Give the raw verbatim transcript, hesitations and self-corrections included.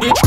Bitch.